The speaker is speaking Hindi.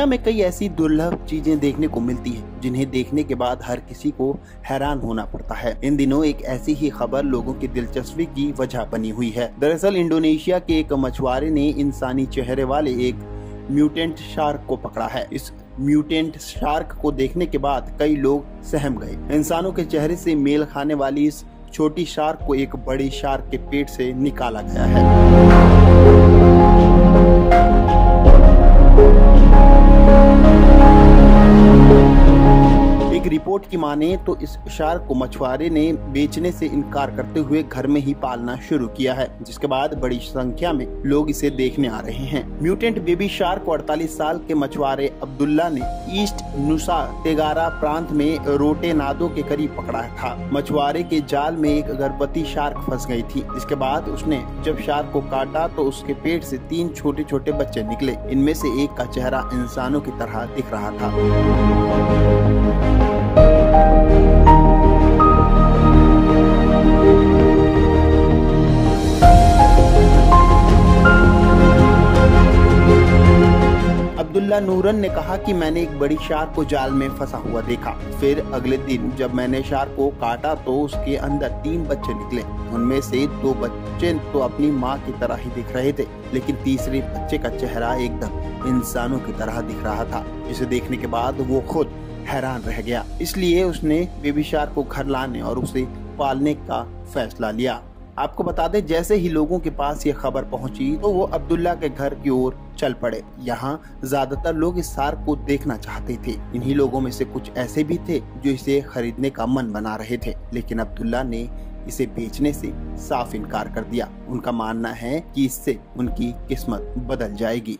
दुनिया में कई ऐसी दुर्लभ चीजें देखने को मिलती है जिन्हें देखने के बाद हर किसी को हैरान होना पड़ता है। इन दिनों एक ऐसी ही खबर लोगों की दिलचस्पी की वजह बनी हुई है। दरअसल इंडोनेशिया के एक मछुआरे ने इंसानी चेहरे वाले एक म्यूटेंट शार्क को पकड़ा है। इस म्यूटेंट शार्क को देखने के बाद कई लोग सहम गए। इंसानों के चेहरे से मेल खाने वाली इस छोटी शार्क को एक बड़ी शार्क के पेट से निकाला गया है। एक रिपोर्ट की माने तो इस शार्क को मछुआरे ने बेचने से इनकार करते हुए घर में ही पालना शुरू किया है, जिसके बाद बड़ी संख्या में लोग इसे देखने आ रहे हैं। म्यूटेंट बेबी शार्क को 48 साल के मछुआरे अब्दुल्ला ने ईस्ट नुसा तेगारा प्रांत में रोटे नादो के करीब पकड़ा था। मछुआरे के जाल में एक गर्भवती शार्क फंस गई थी। इसके बाद उसने जब शार्क को काटा तो उसके पेट से 3 छोटे छोटे बच्चे निकले। इनमें से एक का चेहरा इंसानों की तरह दिख रहा था। नूरन ने कहा कि मैंने एक बड़ी शार्क को जाल में फंसा हुआ देखा। फिर अगले दिन जब मैंने शार्क को काटा तो उसके अंदर 3 बच्चे निकले। उनमें से 2 बच्चे तो अपनी मां की तरह ही दिख रहे थे, लेकिन तीसरे बच्चे का चेहरा एकदम इंसानों की तरह दिख रहा था। इसे देखने के बाद वो खुद हैरान रह गया, इसलिए उसने बेबी शार्क को घर लाने और उसे पालने का फैसला लिया। आपको बता दें, जैसे ही लोगों के पास ये खबर पहुंची तो वो अब्दुल्ला के घर की ओर चल पड़े। यहाँ ज्यादातर लोग इस शार्क को देखना चाहते थे। इन्हीं लोगों में से कुछ ऐसे भी थे जो इसे खरीदने का मन बना रहे थे, लेकिन अब्दुल्ला ने इसे बेचने से साफ इनकार कर दिया। उनका मानना है कि इससे उनकी किस्मत बदल जाएगी।